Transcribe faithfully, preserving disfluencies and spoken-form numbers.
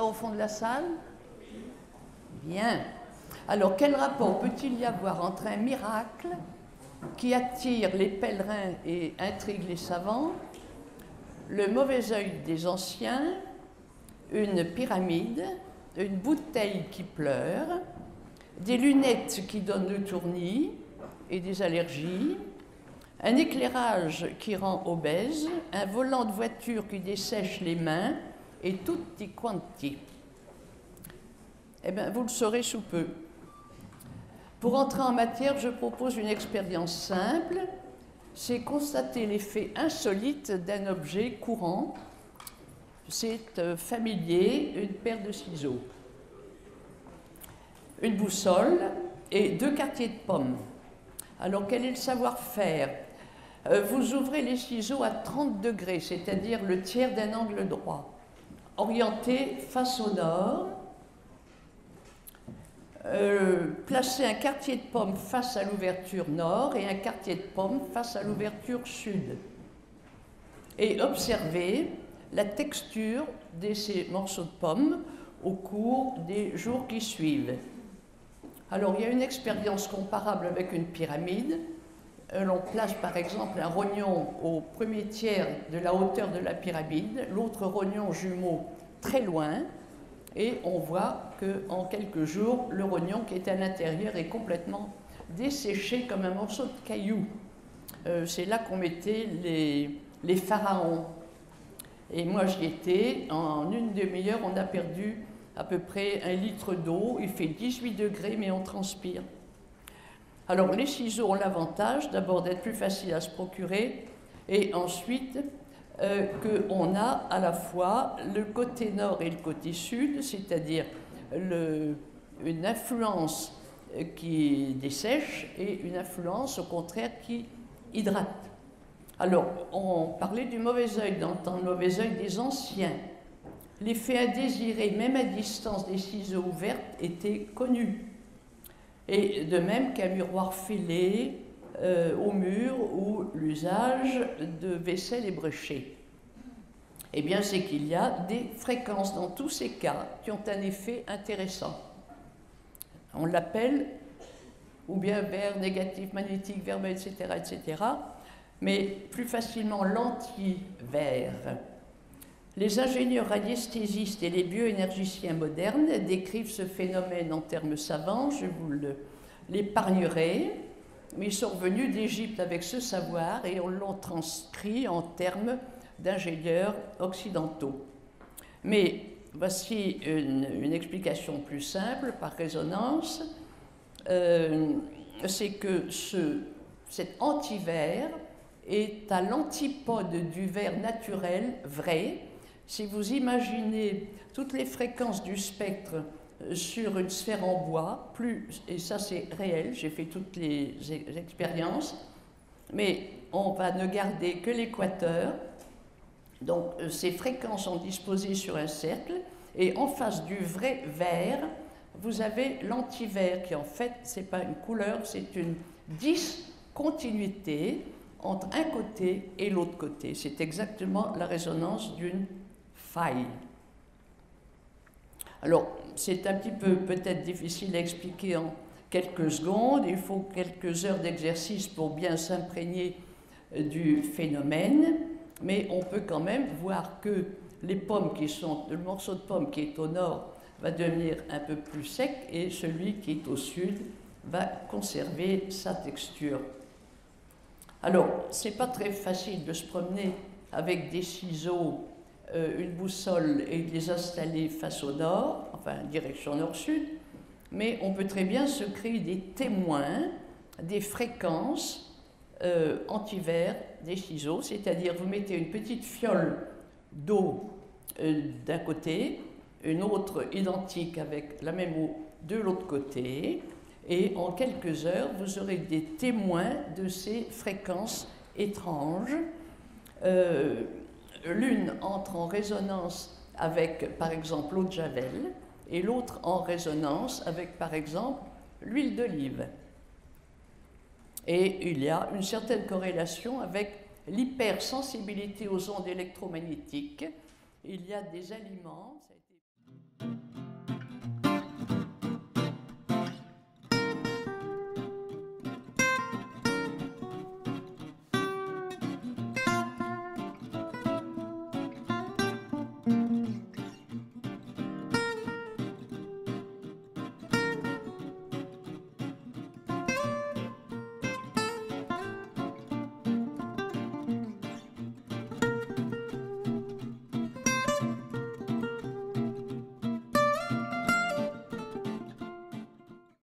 Au fond de la salle? Bien. Alors, quel rapport peut-il y avoir entre un miracle qui attire les pèlerins et intrigue les savants, le mauvais œil des anciens, une pyramide, une bouteille qui pleure, des lunettes qui donnent le tournis et des allergies, un éclairage qui rend obèse, un volant de voiture qui dessèche les mains, et tutti quanti. Eh bien, vous le saurez sous peu. Pour entrer en matière, je propose une expérience simple. C'est constater l'effet insolite d'un objet courant. C'est euh, familier, une paire de ciseaux, une boussole et deux quartiers de pommes. Alors, quel est le savoir-faire? euh, Vous ouvrez les ciseaux à trente degrés, c'est-à-dire le tiers d'un angle droit. Orienté face au nord, euh, placer un quartier de pomme face à l'ouverture nord et un quartier de pomme face à l'ouverture sud. Et observer la texture de ces morceaux de pomme au cours des jours qui suivent. Alors il y a une expérience comparable avec une pyramide. L'on place par exemple un rognon au premier tiers de la hauteur de la pyramide, l'autre rognon jumeau très loin, et on voit qu'en quelques jours, le rognon qui est à l'intérieur est complètement desséché comme un morceau de caillou. Euh, C'est là qu'on mettait les, les pharaons. Et moi j'y étais, en une demi-heure on a perdu à peu près un litre d'eau, il fait dix-huit degrés mais on transpire. Alors, les ciseaux ont l'avantage d'abord d'être plus faciles à se procurer et ensuite euh, qu'on a à la fois le côté nord et le côté sud, c'est-à-dire une influence qui dessèche et une influence au contraire qui hydrate. Alors, on parlait du mauvais œil dans le temps, le mauvais œil des anciens. L'effet indésiré, même à distance des ciseaux ouverts, était connu. Et de même qu'un miroir fêlé euh, au mur ou l'usage de vaisselle ébréchée. Eh bien, c'est qu'il y a des fréquences dans tous ces cas qui ont un effet intéressant. On l'appelle ou bien verre négatif, magnétique, verbe, et cetera, et cetera, mais plus facilement l'anti-verre. Les ingénieurs radiesthésistes et les bioénergiciens modernes décrivent ce phénomène en termes savants, je vous l'épargnerai, mais ils sont revenus d'Égypte avec ce savoir et on l'ont transcrit en termes d'ingénieurs occidentaux. Mais voici une, une explication plus simple, par résonance, euh, c'est que ce, cet antivers est à l'antipode du verre naturel vrai. Si vous imaginez toutes les fréquences du spectre sur une sphère en bois, plus, et ça c'est réel, j'ai fait toutes les expériences, mais on va ne garder que l'équateur. Donc ces fréquences sont disposées sur un cercle, et en face du vrai verre, vous avez l'antivers, qui en fait, c'est pas une couleur, c'est une discontinuité entre un côté et l'autre côté. C'est exactement la résonance d'une faille. Alors, c'est un petit peu peut-être difficile à expliquer en quelques secondes. Il faut quelques heures d'exercice pour bien s'imprégner du phénomène. Mais on peut quand même voir que les pommes qui sont, le morceau de pomme qui est au nord va devenir un peu plus sec et celui qui est au sud va conserver sa texture. Alors, ce n'est pas très facile de se promener avec des ciseaux, euh, une boussole et de les installer face au nord, enfin direction nord-sud, mais on peut très bien se créer des témoins des fréquences euh, antivers des ciseaux, c'est-à-dire vous mettez une petite fiole d'eau euh, d'un côté, une autre identique avec la même eau de l'autre côté, et en quelques heures, vous aurez des témoins de ces fréquences étranges. Euh, L'une entre en résonance avec, par exemple, l'eau de Javel, et l'autre en résonance avec, par exemple, l'huile d'olive. Et il y a une certaine corrélation avec l'hypersensibilité aux ondes électromagnétiques. Il y a des aliments...